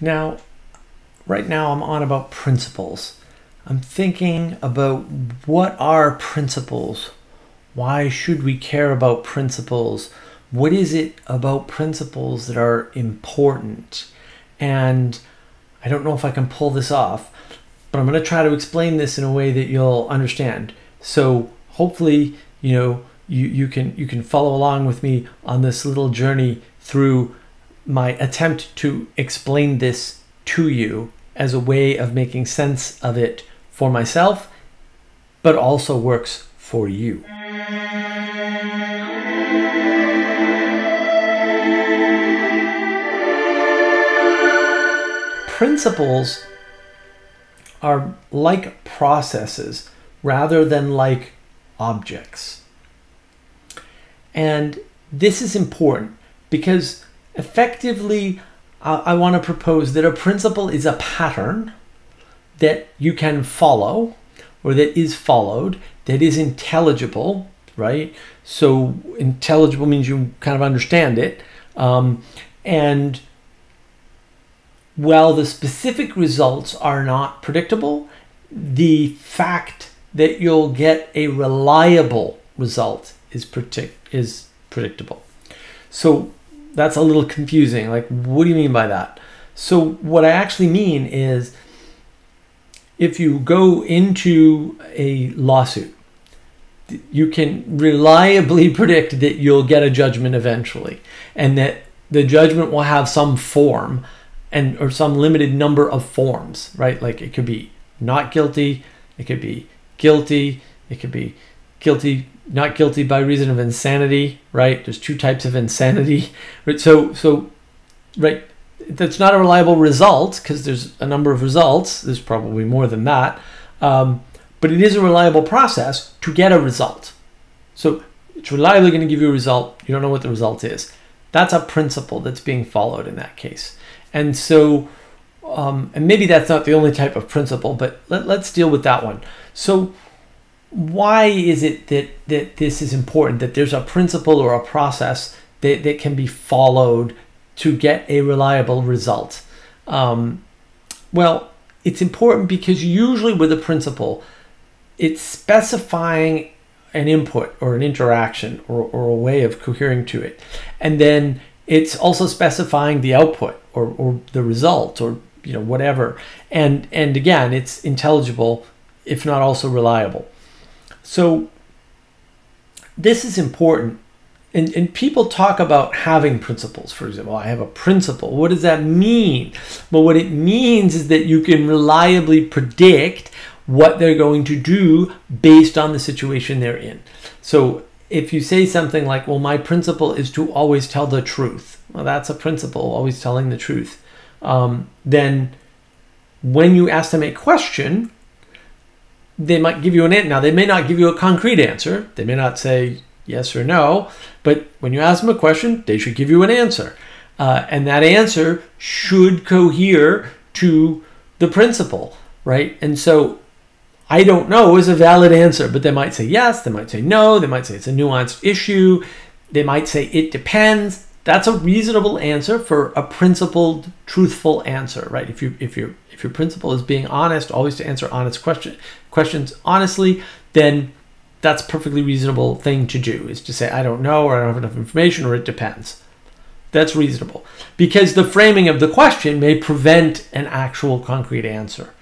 Now, right now I'm on about principles. I'm thinking about what are principles? Why should we care about principles? What is it about principles that are important? And I don't know if I can pull this off, but I'm going to try to explain this in a way that you'll understand. So hopefully, you know, you can follow along with me on this little journey through my attempt to explain this to you as a way of making sense of it for myself, but also works for you. Principles are like processes rather than like objects. And this is important because effectively I want to propose that a principle is a pattern that you can follow, or that is followed, that is intelligible, right? So intelligible means you kind of understand it. And while the specific results are not predictable, the fact that you'll get a reliable result is predictable. So that's a little confusing. Like, what do you mean by that? So what I actually mean is, if you go into a lawsuit, you can reliably predict that you'll get a judgment eventually, and that the judgment will have some form or some limited number of forms, right? Like it could be not guilty, it could be guilty, it could be guilty, not guilty by reason of insanity, right? There's two types of insanity, right? So right, that's not a reliable result because there's a number of results. There's probably more than that, but it is a reliable process to get a result. So it's reliably going to give you a result. You don't know what the result is. That's a principle that's being followed in that case. And so, and maybe that's not the only type of principle, but let's deal with that one. So why is it that this is important, that there's a principle or a process that can be followed to get a reliable result? Well, it's important because usually with a principle, it's specifying an input or an interaction or a way of cohering to it. And then it's also specifying the output or the result or, you know, whatever. And again, it's intelligible, if not also reliable. So this is important. And people talk about having principles, for example. I have a principle. What does that mean? Well, what it means is that you can reliably predict what they're going to do based on the situation they're in. So if you say something like, well, my principle is to always tell the truth. Well, that's a principle, always telling the truth. Then when you ask them a question, they might give you an answer. Now, they may not give you a concrete answer. They may not say yes or no, but when you ask them a question, they should give you an answer. And that answer should cohere to the principle, right? And so I don't know is a valid answer, but they might say yes, they might say no, they might say it's a nuanced issue, they might say it depends. That's a reasonable answer for a principled, truthful answer, right? If your principle is being honest, always to answer honest questions honestly, then that's a perfectly reasonable thing to do, is to say, I don't know, or I don't have enough information, or it depends. That's reasonable, because the framing of the question may prevent an actual concrete answer.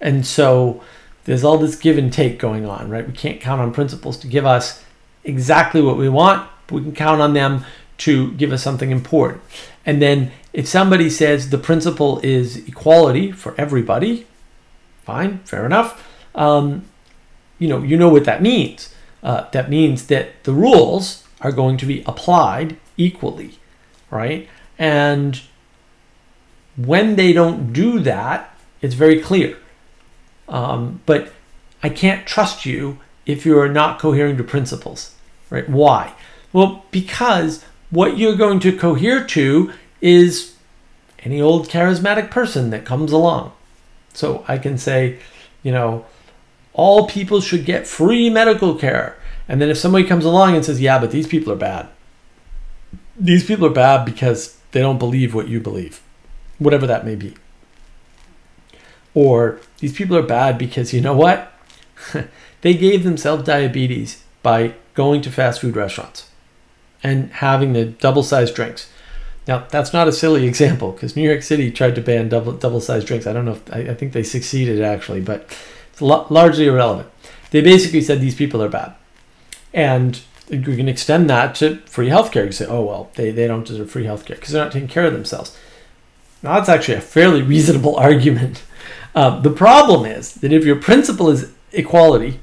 And so there's all this give and take going on, right? We can't count on principles to give us exactly what we want, but we can count on them to give us something important. And then if somebody says the principle is equality for everybody, fine, fair enough. You know what that means. That means that the rules are going to be applied equally, right? And when they don't do that, it's very clear. But I can't trust you if you're not cohering to principles, right? Why? Well, because what you're going to cohere to is any old charismatic person that comes along. So I can say, you know, all people should get free medical care. And then if somebody comes along and says, yeah, but these people are bad. These people are bad because they don't believe what you believe. whatever that may be. Or these people are bad because, you know what? They gave themselves diabetes by going to fast food restaurants and having the double-sized drinks. Now, that's not a silly example because New York City tried to ban double-sized drinks. I don't know if I think they succeeded actually, but it's largely irrelevant. They basically said these people are bad. And we can extend that to free healthcare. You say, oh, well, they don't deserve free healthcare because they're not taking care of themselves. Now, that's actually a fairly reasonable argument. The problem is that if your principle is equality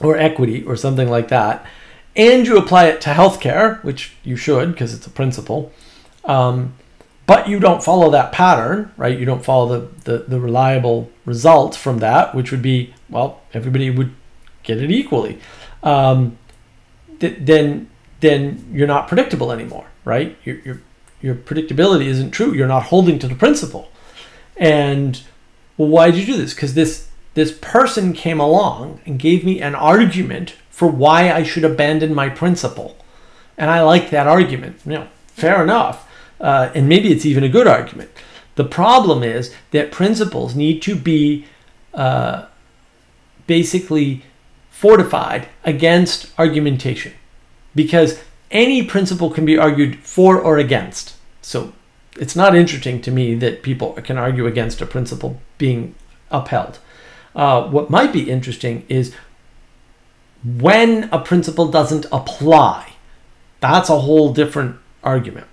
or equity or something like that, and you apply it to healthcare, which you should because it's a principle, but you don't follow that pattern, right? You don't follow the reliable result from that, which would be, well, everybody would get it equally. Then you're not predictable anymore, right? Your predictability isn't true. You're not holding to the principle. And well, why did you do this? Because this person came along and gave me an argument for why I should abandon my principle. And I like that argument. You know, fair enough. And maybe it's even a good argument. The problem is that principles need to be basically fortified against argumentation, because any principle can be argued for or against. So it's not interesting to me that people can argue against a principle being upheld. What might be interesting is when a principle doesn't apply. That's a whole different argument.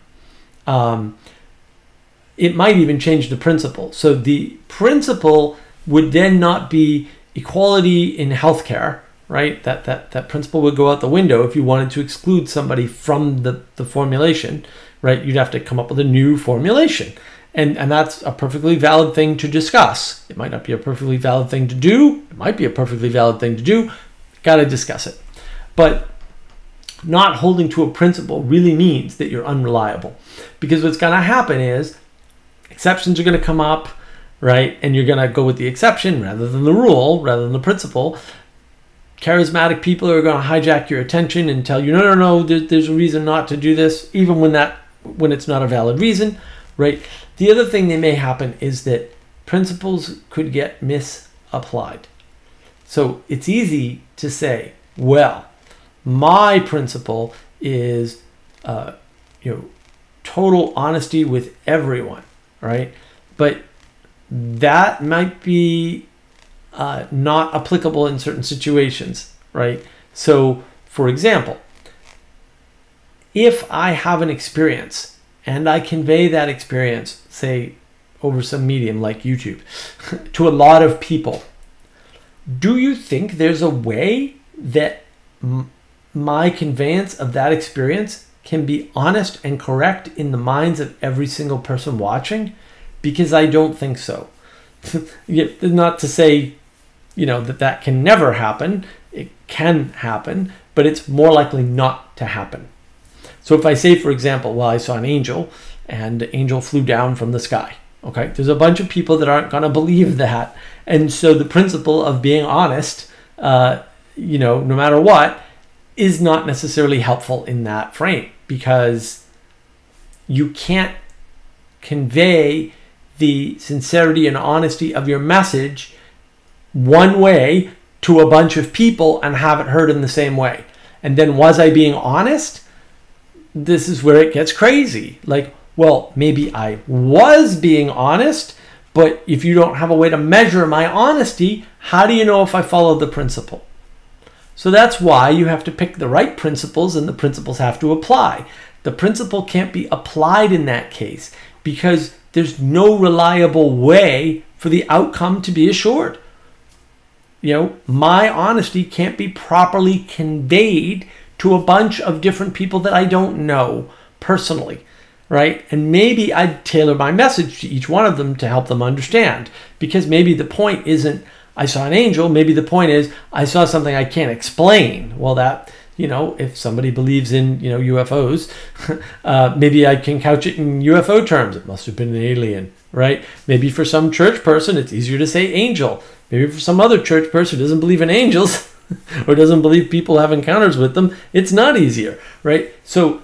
It might even change the principle. So the principle would then not be equality in healthcare, right? That principle would go out the window if you wanted to exclude somebody from the formulation, right? You'd have to come up with a new formulation. And that's a perfectly valid thing to discuss. It might not be a perfectly valid thing to do. It might be a perfectly valid thing to do. Got to discuss it. But not holding to a principle really means that you're unreliable, because what's going to happen is exceptions are going to come up, right? And you're going to go with the exception rather than the rule, rather than the principle. Charismatic people are going to hijack your attention and tell you, no, no, no, there's a reason not to do this, even when it's not a valid reason, right? The other thing that may happen is that principles could get misapplied. So it's easy to say, well, my principle is total honesty with everyone, right? But that might be not applicable in certain situations, right? So for example, if I have an experience and I convey that experience, say over some medium like YouTube, to a lot of people, do you think there's a way that my conveyance of that experience can be honest and correct in the minds of every single person watching? Because I don't think so. Not to say, you know, that can never happen. It can happen, but it's more likely not to happen. So if I say, for example, well, I saw an angel and the angel flew down from the sky. Okay, there's a bunch of people that aren't going to believe that. And so the principle of being honest, no matter what, is not necessarily helpful in that frame, because you can't convey the sincerity and honesty of your message one way to a bunch of people and have it heard in the same way. And then, was I being honest? This is where it gets crazy. Like, well, maybe I was being honest, but if you don't have a way to measure my honesty, how do you know if I followed the principle? So that's why you have to pick the right principles, and the principles have to apply. The principle can't be applied in that case because there's no reliable way for the outcome to be assured. You know, my honesty can't be properly conveyed to a bunch of different people that I don't know personally, right? And maybe I'd tailor my message to each one of them to help them understand, because maybe the point isn't I saw an angel. Maybe the point is I saw something I can't explain. Well, that, you know, if somebody believes in, you know, UFOs, maybe I can couch it in UFO terms. It must have been an alien, right? Maybe for some church person, it's easier to say angel. Maybe for some other church person who doesn't believe in angels or doesn't believe people have encounters with them, it's not easier, right? So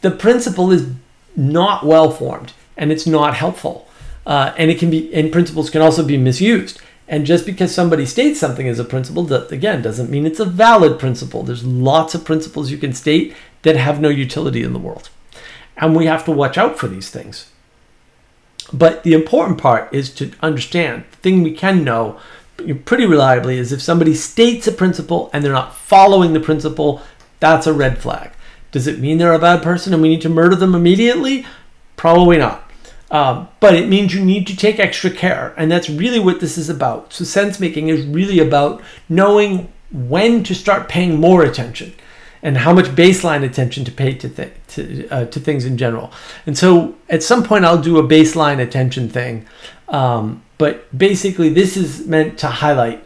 the principle is not well formed. and it's not helpful. And it can be, and principles can also be misused. And just because somebody states something as a principle, that again doesn't mean it's a valid principle. There's lots of principles you can state that have no utility in the world. And we have to watch out for these things. But the important part is to understand, the thing we can know pretty reliably is if somebody states a principle and they're not following the principle, that's a red flag. Does it mean they're a bad person and we need to murder them immediately? Probably not. But it means you need to take extra care, and that's really what this is about. So sense making is really about knowing when to start paying more attention and how much baseline attention to pay to things in general. And so at some point I'll do a baseline attention thing, but basically this is meant to highlight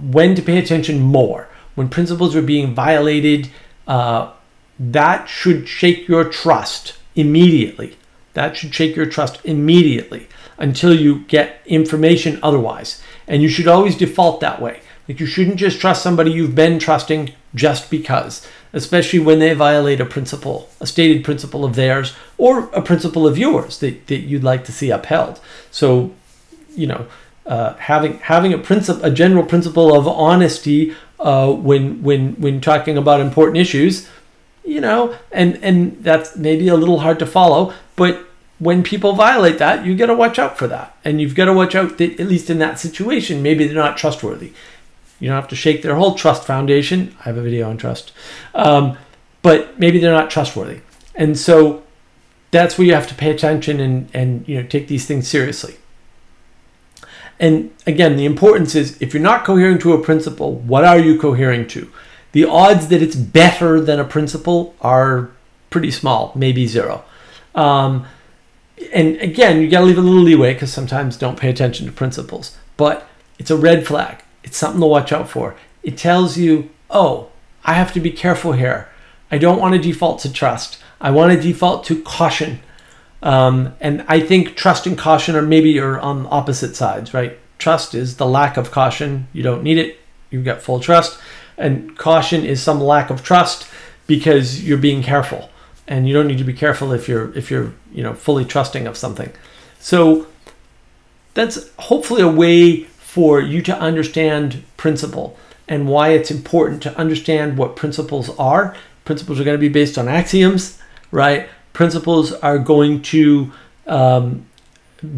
when to pay attention more. When principles are being violated, that should shake your trust immediately. That should shake your trust immediately until you get information otherwise. And you should always default that way. Like, you shouldn't just trust somebody you've been trusting just because, especially when they violate a principle, a stated principle of theirs or a principle of yours that you'd like to see upheld. So, you know, having a general principle of honesty when talking about important issues, you know, and that's maybe a little hard to follow, but when people violate that, you got to watch out for that. And you've got to watch out that, at least in that situation, maybe they're not trustworthy. You don't have to shake their whole trust foundation. I have a video on trust, but maybe they're not trustworthy. And so that's where you have to pay attention and you know, take these things seriously. And again, the importance is, if you're not cohering to a principle, what are you cohering to? The odds that it's better than a principle are pretty small, maybe zero. And again, you gotta leave a little leeway because sometimes don't pay attention to principles, but it's a red flag. It's something to watch out for. It tells you, oh, I have to be careful here. I don't wanna default to trust. I wanna default to caution. And I think trust and caution are maybe on opposite sides, right? Trust is the lack of caution. You don't need it, you've got full trust. And caution is some lack of trust because you're being careful, and you don't need to be careful if you're you know, fully trusting of something. So that's hopefully a way for you to understand principle and why it's important to understand what principles are. Principles are going to be based on axioms, right? Principles are going to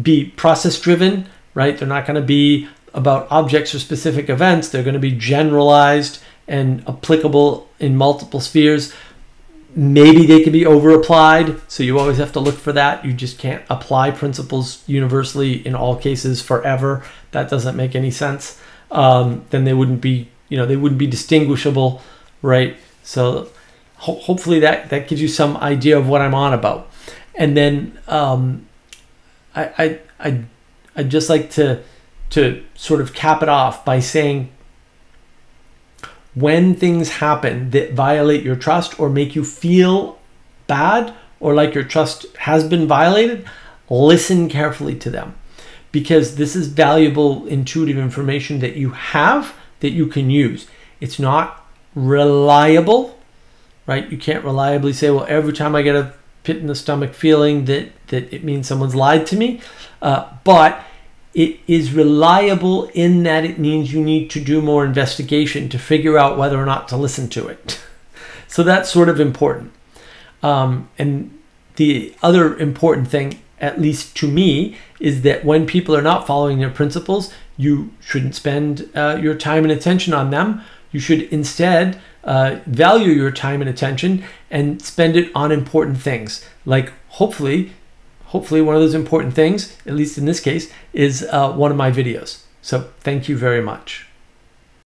be process driven, right? They're not going to be about objects or specific events. They're going to be generalized and applicable in multiple spheres. Maybe they can be over applied, so you always have to look for that. You just can't apply principles universally in all cases forever. That doesn't make any sense. Then they wouldn't be, you know, they wouldn't be distinguishable, right? So hopefully that gives you some idea of what I'm on about. And then I'd just like to sort of cap it off by saying, when things happen that violate your trust or make you feel bad or like your trust has been violated, listen carefully to them, because this is valuable, intuitive information that you have that you can use. It's not reliable, right? You can't reliably say, well, every time I get a pit in the stomach feeling that it means someone's lied to me, but it is reliable in that it means you need to do more investigation to figure out whether or not to listen to it. So that's sort of important. And the other important thing, at least to me, is that when people are not following their principles, you shouldn't spend your time and attention on them. You should instead value your time and attention and spend it on important things, like hopefully one of those important things, at least in this case, is one of my videos. So thank you very much.